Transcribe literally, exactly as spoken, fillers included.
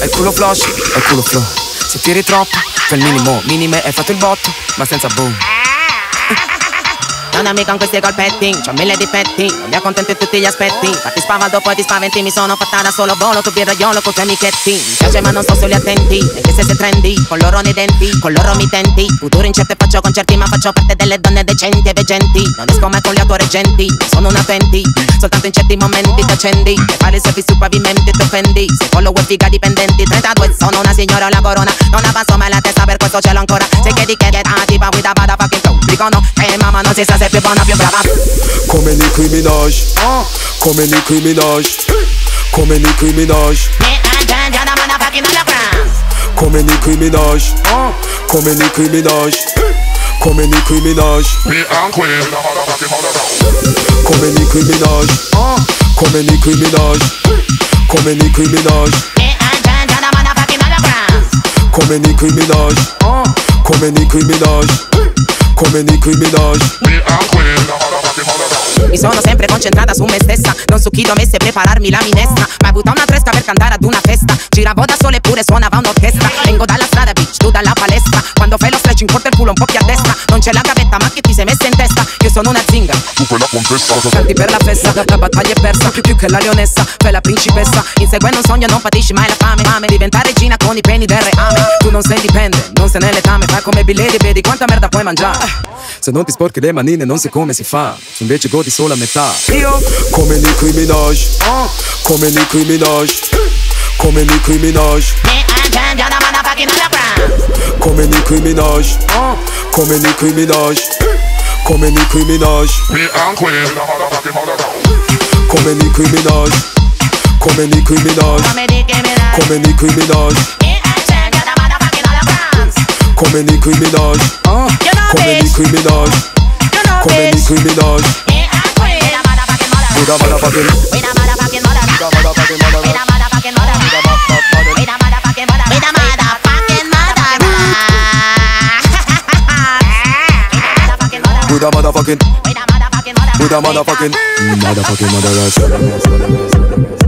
è il culo flow, è il culo flow. Se tiri troppo, fai il minimo, minime hai fatto il botto, ma senza boom. Non ami con questi colpetti, c'ho mille difetti, non mi accontento di tutti gli aspetti. Fatti spavaldo, poi ti spaventi, mi sono fatta da solo volo, tu birraiolo con tuoi amichetti. Mi piace ma non sto solo attenti, anche se sei trendy, con loro nei denti, con loro mi tenti. Futuro incerto e faccio concerti, ma faccio parte delle donne decenti e veggenti. Non esco mai con le autoreggenti, sono una twenty, soltanto in certi momenti ti accendi. E fare i selfie sui pavimenti ti offendi, se follower figa dipendenti. trentadue sono una signora o la corona, non avanzo mai la testa per questo cielo ancora. Se chiedi che è una tipa guida vada fucking flow, dicono che mamma non si sa se più buona, più brava. Come Nicki Minaj, come Nicki Minaj, come Nicki Minaj, come Nicki Minaj, come Nicki Minaj, come Nicki Minaj, come Nicki Minaj, come Nicki Minaj, come Nicki Minaj, come Nicki Minaj, come Nicki Minaj, come Nicki Minaj. Mi sono sempre concentrata su me stessa, non su chi dovesse prepararmi la minestra. Mai avuta una tresca per cantare ad una festa, giravo da sola eppure suonava un'orchestra. Vengo dalla strada bitch, tu dalla palestra, quando fai lo stretching porta il culo un po' più a destra. Non c'è la gavetta ma che ti sei messa in testa, io sono una zinga, tu quella contessa. Canti per la festa, la battaglia è persa, più che la leonessa, fai la principessa. Inseguendo un sogno non patisci mai la fame, fame. Diventa regina con i peni del reame, tu non sei dipende, non sei nell'etame. Fai come Billy, vedi quanta merda puoi mangiare. Se non ti sporchi le manine non sai come si fa, se invece godi solo a metà. Io come Nicki Minaj, come Nicki Minaj, come Nicki Minaj, come Nicki Minaj, come Nicki Minaj, come Nicki Minaj, come Nicki Minaj, come Nicki Minaj, come Nicki Minaj, come Nicki Minaj, come Nicki Minaj, come Nicki Minaj. We're a motherfucking, we're a motherfucking mother, we're a motherfucking mother, we're a motherfucking mother, we're a motherfucking mother, we're a motherfucking mother, we're a motherfucking mother, we're a motherfucking, we're a motherfucking, we're a motherfucking mother, we're a motherfucking mother,